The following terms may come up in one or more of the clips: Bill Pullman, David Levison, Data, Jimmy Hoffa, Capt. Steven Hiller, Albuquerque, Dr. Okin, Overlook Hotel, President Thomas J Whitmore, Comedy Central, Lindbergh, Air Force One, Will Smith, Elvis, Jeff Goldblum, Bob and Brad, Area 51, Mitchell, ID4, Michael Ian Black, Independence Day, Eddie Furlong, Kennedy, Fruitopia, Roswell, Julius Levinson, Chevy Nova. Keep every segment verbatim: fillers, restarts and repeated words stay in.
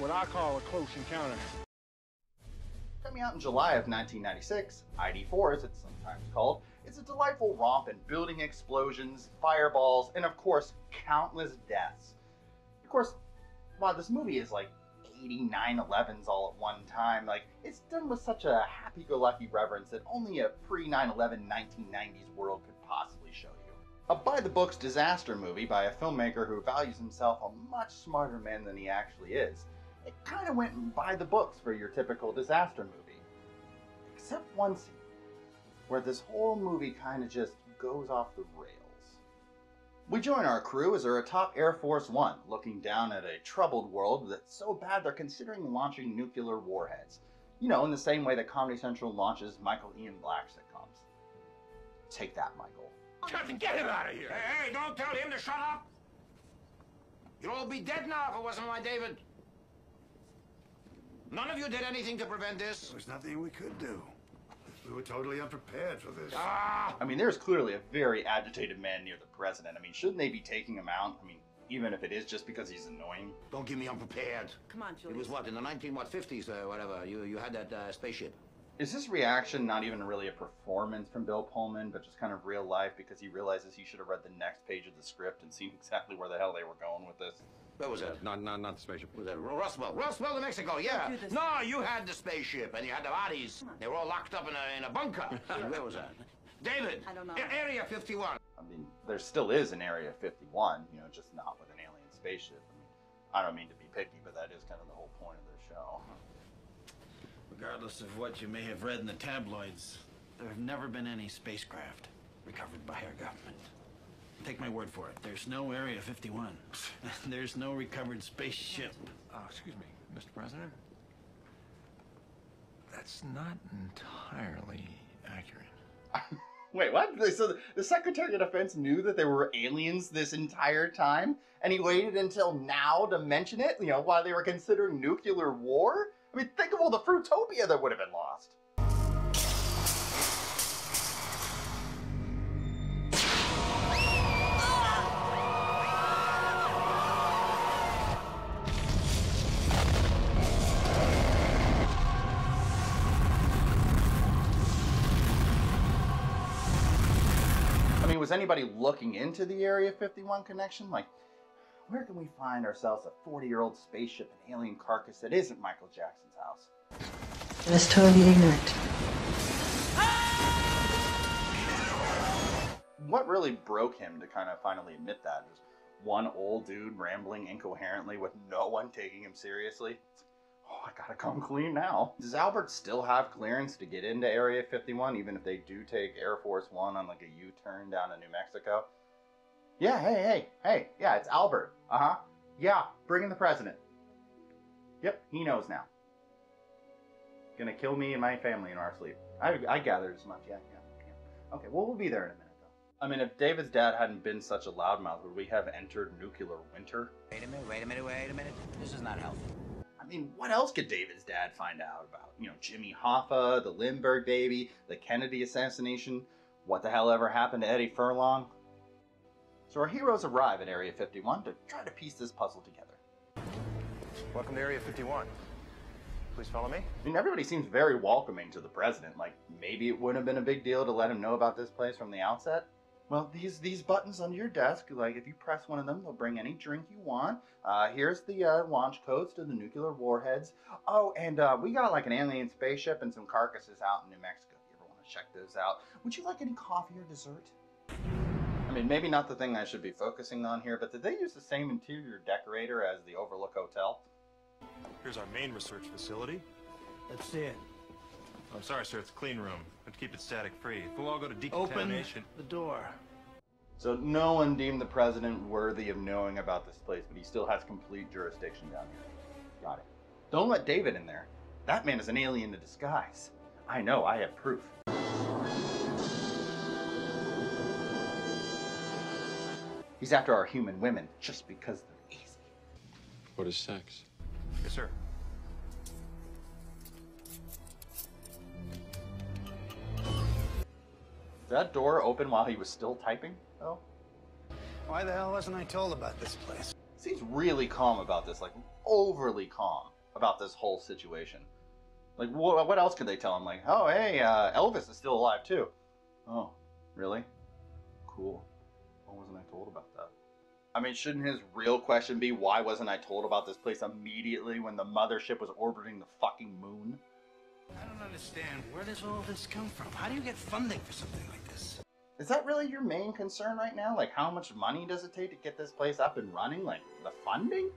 what I call a close encounter. Coming out in July of nineteen ninety-six, I D four as it's sometimes called, is a delightful romp in building explosions, fireballs, and of course, countless deaths. Of course, while this movie is like eighty nine elevens all at one time, like it's done with such a happy-go-lucky reverence that only a pre nine eleven nineteen nineties world could possibly show you. A by-the-books disaster movie by a filmmaker who values himself a much smarter man than he actually is. It kind of went by the books for your typical disaster movie. Except one scene, where this whole movie kind of just goes off the rails. We join our crew as they're atop Air Force One, looking down at a troubled world that's so bad they're considering launching nuclear warheads. You know, in the same way that Comedy Central launches Michael Ian Black sitcoms. Take that, Michael. Captain, get him out of here! Hey, hey, don't tell him to shut up! You'd all be dead now if it wasn't my David. None of you did anything to prevent this. There was nothing we could do. We were totally unprepared for this. Ah! I mean, there's clearly a very agitated man near the president. I mean, shouldn't they be taking him out? I mean, even if it is just because he's annoying. Don't give me unprepared. Come on, Julius. It was what, in the nineteen fifties or whatever, you, you had that uh, spaceship. Is this reaction not even really a performance from Bill Pullman, but just kind of real life because he realizes he should have read the next page of the script and seen exactly where the hell they were going with this? What was that? Not, not, not the spaceship. What was that? Roswell. Roswell, New Mexico, yeah. No, you had the spaceship, and you had the bodies. They were all locked up in a, in a bunker. Where was that? David! I don't know. Area fifty-one. I mean, there still is an Area fifty-one, you know, just not with an alien spaceship. I mean, I don't mean to be picky, but that is kind of the whole point of their show. Regardless of what you may have read in the tabloids, there have never been any spacecraft recovered by our government. Take my word for it. There's no Area fifty-one. There's no recovered spaceship. Uh, excuse me, Mister President. That's not entirely accurate. Wait, what? So the Secretary of Defense knew that there were aliens this entire time, and he waited until now to mention it, you know, while they were considering nuclear war? I mean, think of all the Fruitopia that would have been lost. Was anybody looking into the Area fifty-one connection? Like, where can we find ourselves a forty year old spaceship and alien carcass that isn't Michael Jackson's house? It was totally ignorant. Ah! What really broke him to kind of finally admit that was one old dude rambling incoherently with no one taking him seriously. Oh, I gotta come clean now. Does Albert still have clearance to get into Area fifty-one, even if they do take Air Force One on like a U-turn down in New Mexico? Yeah, hey, hey, hey, yeah, it's Albert. Uh-huh. Yeah, bring in the president. Yep, he knows now. Gonna kill me and my family in our sleep. I, I gathered as much, yeah, yeah, yeah. Okay, well, we'll be there in a minute, though. I mean, if David's dad hadn't been such a loudmouth, would we have entered nuclear winter? Wait a minute, wait a minute, wait a minute. This is not healthy. I mean, what else could David's dad find out about? You know, Jimmy Hoffa, the Lindbergh baby, the Kennedy assassination, what the hell ever happened to Eddie Furlong? So our heroes arrive at Area fifty-one to try to piece this puzzle together. Welcome to Area fifty-one. Please follow me. I mean, everybody seems very welcoming to the president. Like, maybe it wouldn't have been a big deal to let him know about this place from the outset. Well, these these buttons on your desk, like if you press one of them, they'll bring any drink you want. Uh, here's the uh, launch codes to the nuclear warheads. Oh, and uh, we got like an alien spaceship and some carcasses out in New Mexico. If you ever want to check those out. Would you like any coffee or dessert? I mean, maybe not the thing I should be focusing on here, but did they use the same interior decorator as the Overlook Hotel? Here's our main research facility. That's it. I'm sorry, sir. It's a clean room. We have to keep it static free. We'll all go to decontamination. Open the door. So no one deemed the president worthy of knowing about this place, but he still has complete jurisdiction down here. Got it. Don't let David in there. That man is an alien in disguise. I know. I have proof. He's after our human women just because they're easy. What is sex? Yes, sir. Did that door open while he was still typing, though? Why the hell wasn't I told about this place? seems really calm about this, like overly calm about this whole situation. Like, wh what else could they tell him? Like, oh, hey, uh, Elvis is still alive, too. Oh, really? Cool. Why wasn't I told about that? I mean, shouldn't his real question be, why wasn't I told about this place immediately when the mothership was orbiting the fucking moon? I don't understand. Where does all this come from? How do you get funding for something like this? Is that really your main concern right now? Like, how much money does it take to get this place up and running? Like, the funding?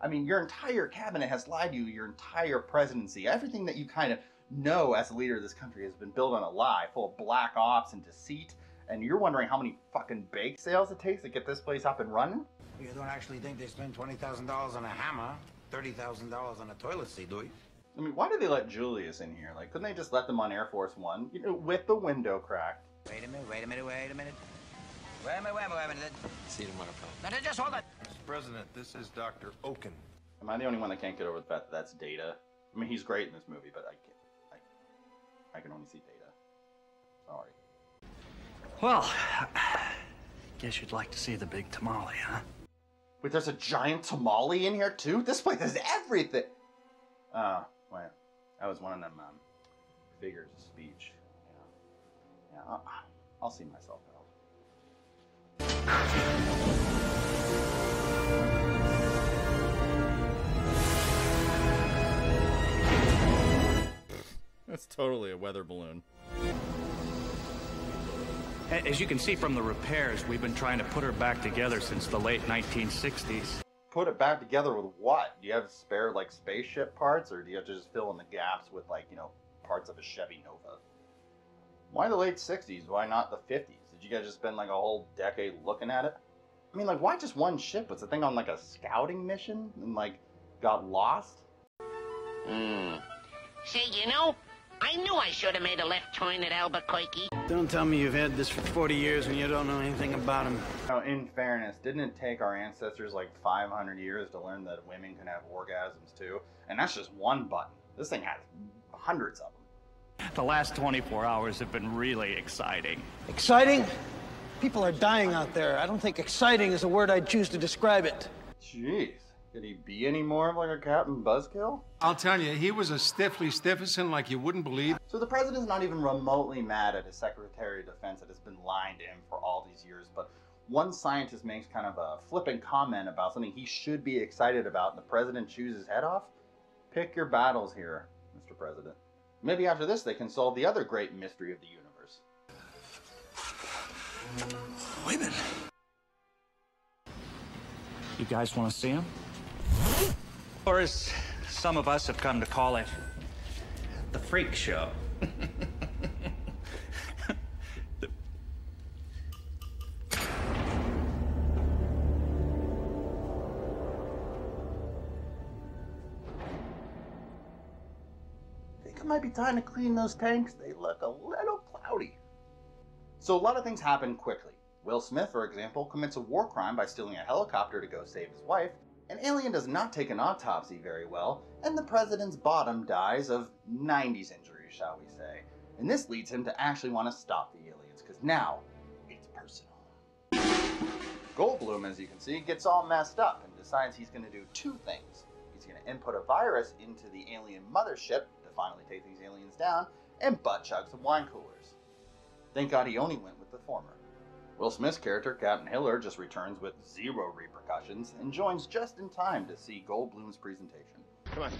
I mean, your entire cabinet has lied to you, your entire presidency. Everything that you kind of know as a leader of this country has been built on a lie, full of black ops and deceit, and you're wondering how many fucking bake sales it takes to get this place up and running? You don't actually think they spend twenty thousand dollars on a hammer, thirty thousand dollars on a toilet seat, do you? I mean, why did they let Julius in here? Like, couldn't they just let them on Air Force One, you know, with the window cracked? Wait a minute, wait a minute, wait a minute. Wait a minute, wait a minute, wait a minute. See you tomorrow, pal. No, just hold it. President, this is Doctor Okin. Am I the only one that can't get over the fact that that's Data? I mean, he's great in this movie, but I can't. I, I can only see Data. Sorry. Well, guess you'd like to see the big tamale, huh? Wait, there's a giant tamale in here too. This place has everything. Ah, uh, wait. Well, that was one of them um, figures of speech. Yeah, yeah. I'll, I'll see myself out. That's totally a weather balloon. As you can see from the repairs, we've been trying to put her back together since the late nineteen sixties. Put it back together with what? Do you have spare, like, spaceship parts, or do you have to just fill in the gaps with, like, you know, parts of a Chevy Nova? Why the late sixties? Why not the fifties? Did you guys just spend, like, a whole decade looking at it? I mean, like, why just one ship? Was the thing on, like, a scouting mission and, like, got lost? Mm. See, you know, I knew I should have made a left turn at Albuquerque. Don't tell me you've had this for forty years and you don't know anything about him. Now, in fairness, didn't it take our ancestors like five hundred years to learn that women can have orgasms too? And that's just one button. This thing has hundreds of them. The last twenty-four hours have been really exciting. Exciting? People are dying out there. I don't think exciting is a word I'd choose to describe it. Jeez. Could he be any more of like a Captain Buzzkill? I'll tell you, he was a stiffly stiffison like you wouldn't believe. So the president's not even remotely mad at his Secretary of Defense that has been lying to him for all these years, but one scientist makes kind of a flippant comment about something he should be excited about, and the president chews his head off? Pick your battles here, Mister President. Maybe after this they can solve the other great mystery of the universe. Wait a minute. You guys want to see him? Or as some of us have come to call it, the freak show. the... Think it might be time to clean those tanks. They look a little cloudy. So a lot of things happen quickly. Will Smith, for example, commits a war crime by stealing a helicopter to go save his wife. An alien does not take an autopsy very well, and the president's bottom dies of nineties injuries, shall we say. And this leads him to actually want to stop the aliens, because now it's personal. Goldblum, as you can see, gets all messed up and decides he's going to do two things. He's going to input a virus into the alien mothership to finally take these aliens down, and butt chug some wine coolers. Thank God he only went with the former. Will Smith's character, Captain Hiller, just returns with zero repercussions and joins just in time to see Goldblum's presentation. Come on.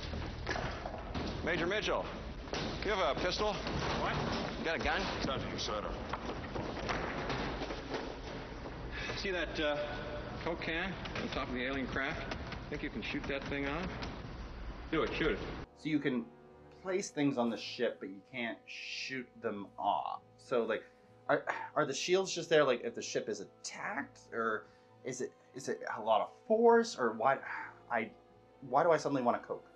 Major Mitchell, do you have a pistol? What? You got a gun? Nothing, sir. See that uh, coke can on top of the alien craft? Think you can shoot that thing off? Do it, shoot it. So you can place things on the ship, but you can't shoot them off. So, like... Are, are the shields just there, like, if the ship is attacked, or is it is it a lot of force, or why I why do I suddenly want a Coke?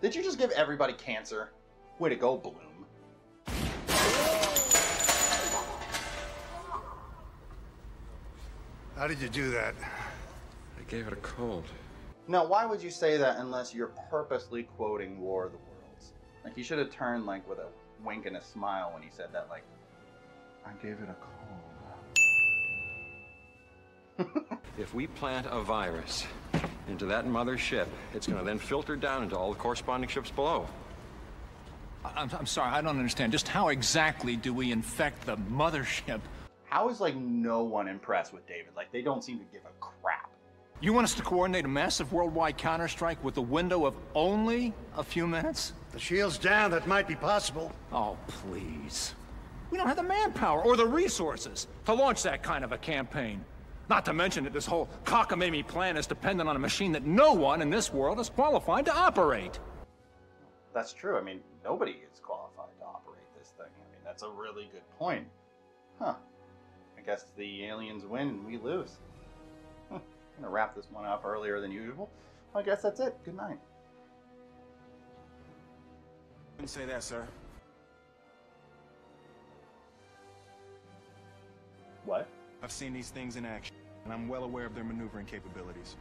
Did you just give everybody cancer? Way to go, Bloom. How did you do that? Gave it a cold. Now, why would you say that unless you're purposely quoting War of the Worlds? Like, he should have turned, like, with a wink and a smile when he said that, like, I gave it a cold. If we plant a virus into that mother ship, it's going to then filter down into all the corresponding ships below. I'm, I'm sorry, I don't understand. Just how exactly do we infect the mothership? How is, like, no one impressed with David? Like, they don't seem to give a crap. You want us to coordinate a massive worldwide counterstrike with a window of only a few minutes? The shield's down. That might be possible. Oh, please. We don't have the manpower or the resources to launch that kind of a campaign. Not to mention that this whole cockamamie plan is dependent on a machine that no one in this world is qualified to operate. That's true. I mean, nobody is qualified to operate this thing. I mean, that's a really good point. Huh. I guess the aliens win and we lose. Huh. I'm going to wrap this one up earlier than usual. I guess that's it. Good night. I didn't say that, sir. What? I've seen these things in action, and I'm well aware of their maneuvering capabilities.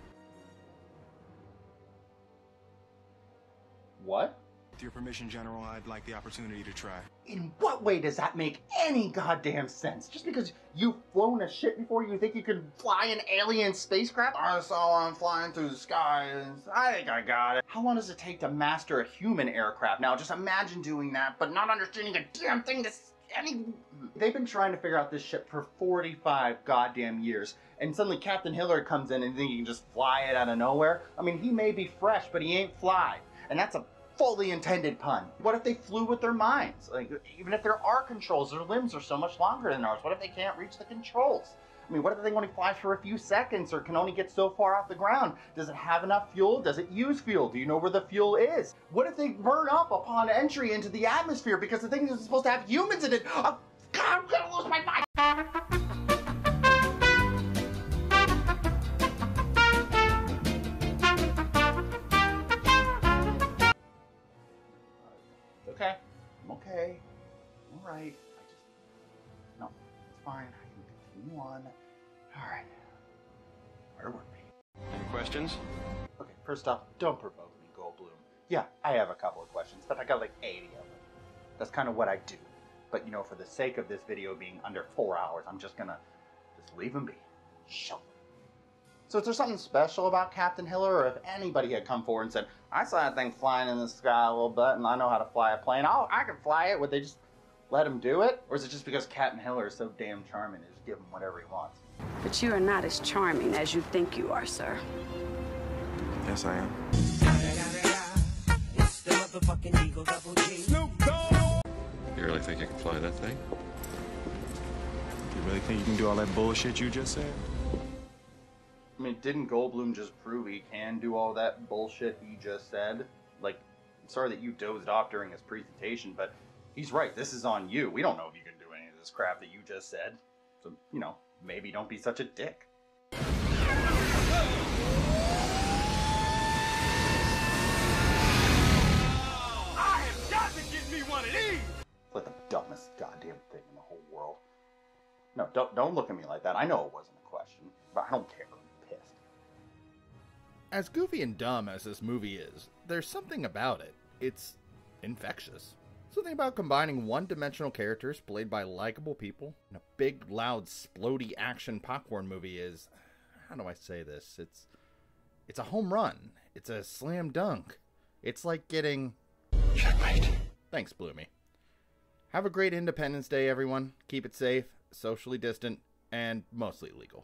What? With your permission, General, I'd like the opportunity to try. In what way does that make any goddamn sense? Just because you've flown a ship before, you think you can fly an alien spacecraft? I saw one flying through the sky. I think I got it. How long does it take to master a human aircraft? Now, just imagine doing that, but not understanding a damn thing to any... They've been trying to figure out this ship for forty-five goddamn years, and suddenly Captain Hiller comes in and thinks he can just fly it out of nowhere? I mean, he may be fresh, but he ain't fly. And that's a fully intended pun. What if they flew with their minds? Like, even if there are controls, their limbs are so much longer than ours. What if they can't reach the controls? I mean, what if they only fly for a few seconds or can only get so far off the ground? Does it have enough fuel? Does it use fuel? Do you know where the fuel is? What if they burn up upon entry into the atmosphere because the thing is supposed to have humans in it? Oh, God, I'm gonna lose my mind! Okay. I'm okay. I'm all right. I just... No, it's fine. I can continue on. All right. Where were we? Any questions? Okay, first off, don't provoke me, Goldblum. Yeah, I have a couple of questions, but I got like eighty of them. That's kind of what I do. But, you know, for the sake of this video being under four hours, I'm just gonna just leave them be. Show them. So is there something special about Captain Hiller, or if anybody had come forward and said, I saw that thing flying in the sky a little bit, and I know how to fly a plane. I'll, I can fly it. Would they just let him do it? Or is it just because Captain Hiller is so damn charming, they just give him whatever he wants? But you are not as charming as you think you are, sir. Yes, I am. You really think you can fly that thing? You really think you can do all that bullshit you just said? I mean, didn't Goldblum just prove he can do all that bullshit he just said? Like, I'm sorry that you dozed off during his presentation, but he's right. This is on you. We don't know if you can do any of this crap that you just said. So, you know, maybe don't be such a dick. I have got to get me one of these! It's like the dumbest goddamn thing in the whole world. No, don't, don't look at me like that. I know it wasn't a question, but I don't care. As goofy and dumb as this movie is, there's something about it. It's infectious. Something about combining one-dimensional characters played by likable people in a big, loud, splody action popcorn movie is... How do I say this? It's it's a home run. It's a slam dunk. It's like getting... Checkmate. Thanks, Bloomy. Have a great Independence Day, everyone. Keep it safe, socially distant, and mostly legal.